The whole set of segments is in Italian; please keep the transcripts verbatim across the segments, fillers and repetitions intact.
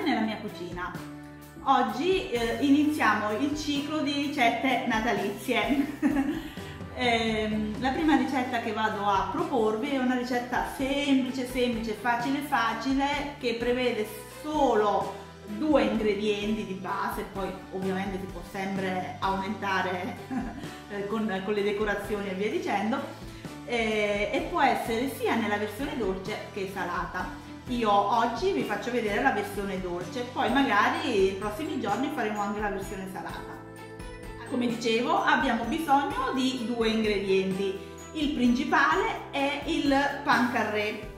anche nella mia cucina. Oggi eh, iniziamo il ciclo di ricette natalizie. eh, la prima ricetta che vado a proporvi è una ricetta semplice, semplice, facile, facile, che prevede solo due ingredienti di base, poi ovviamente si può sempre aumentare con, con le decorazioni e via dicendo, eh, e può essere sia nella versione dolce che salata. Io oggi vi faccio vedere la versione dolce, poi magari i prossimi giorni faremo anche la versione salata. Come dicevo, abbiamo bisogno di due ingredienti. Il principale è il pancarré,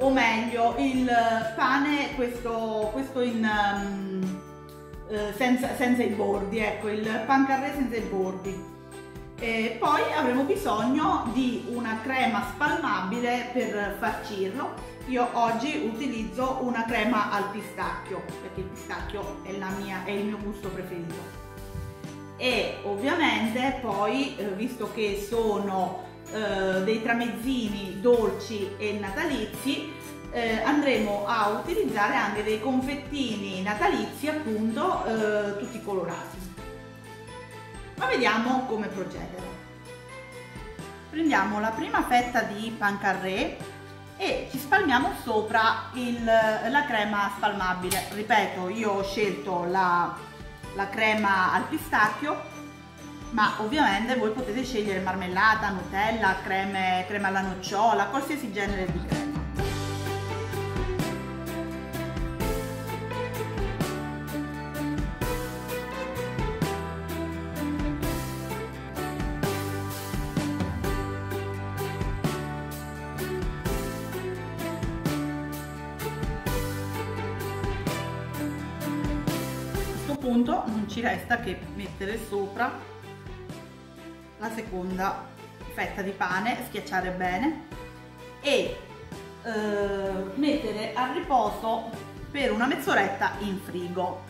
o meglio il pane questo, questo in, um, senza, senza i bordi, ecco, il pancarré senza i bordi. E poi avremo bisogno di una crema spalmabile per farcirlo. Io oggi utilizzo una crema al pistacchio perché il pistacchio è, la mia, è il mio gusto preferito. E ovviamente poi, visto che sono eh, dei tramezzini dolci e natalizi, eh, andremo a utilizzare anche dei confettini natalizi, appunto, eh, tutti colorati. Ma vediamo come procedere. Prendiamo la prima fetta di pancarré e ci spalmiamo sopra il, la crema spalmabile. Ripeto, io ho scelto la, la crema al pistacchio, ma ovviamente voi potete scegliere marmellata, Nutella, creme, crema alla nocciola, qualsiasi genere di crema. Punto, non ci resta che mettere sopra la seconda fetta di pane, schiacciare bene e eh, mettere a riposo per una mezz'oretta in frigo.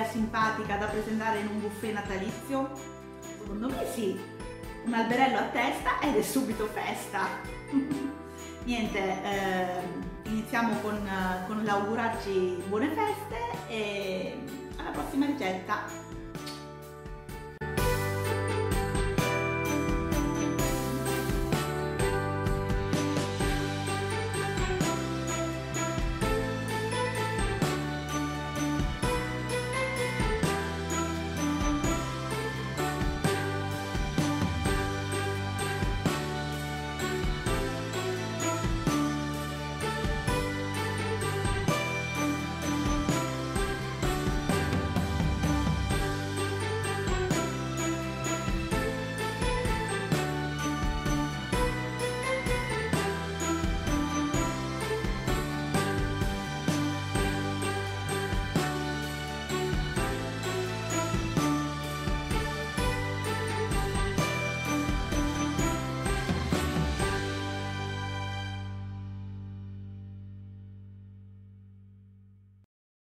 un'idea simpatica da presentare in un buffet natalizio? Secondo me sì, un alberello a testa ed è subito festa. Niente, eh, iniziamo con, con l'augurarci buone feste e alla prossima ricetta.